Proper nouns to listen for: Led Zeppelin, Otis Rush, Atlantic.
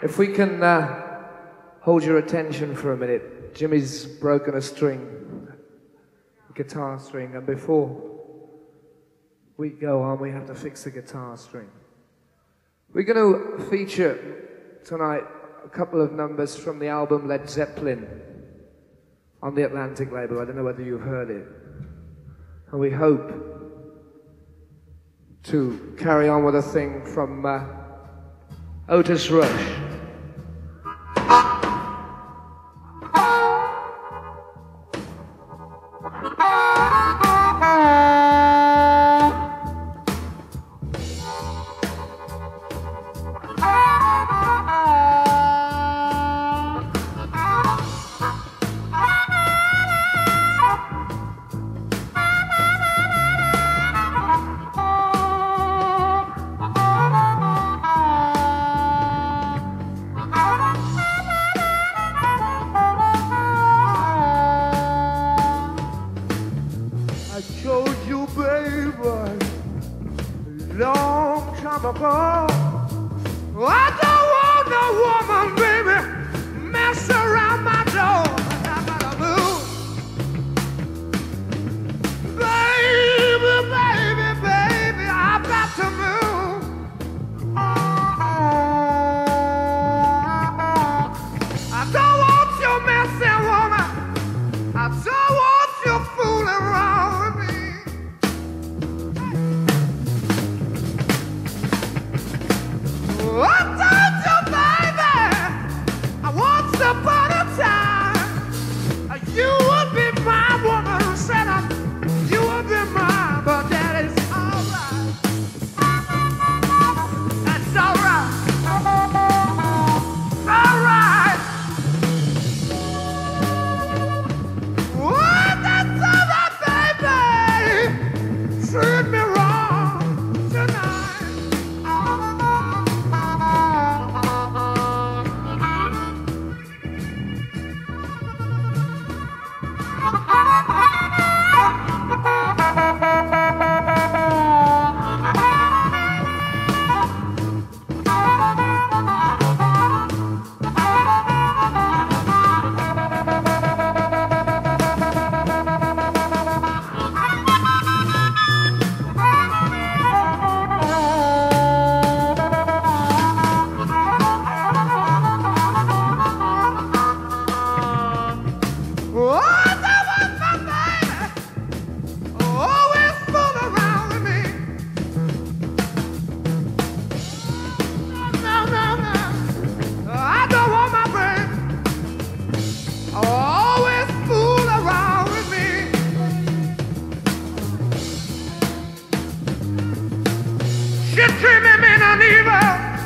If we can hold your attention for a minute, Jimmy's broken a string, a guitar string, and before we go on, we have to fix the guitar string. We're going to feature tonight a couple of numbers from the album Led Zeppelin on the Atlantic label. I don't know whether you've heard it. And we hope to carry on with a thing from Otis Rush. She treated me uneven.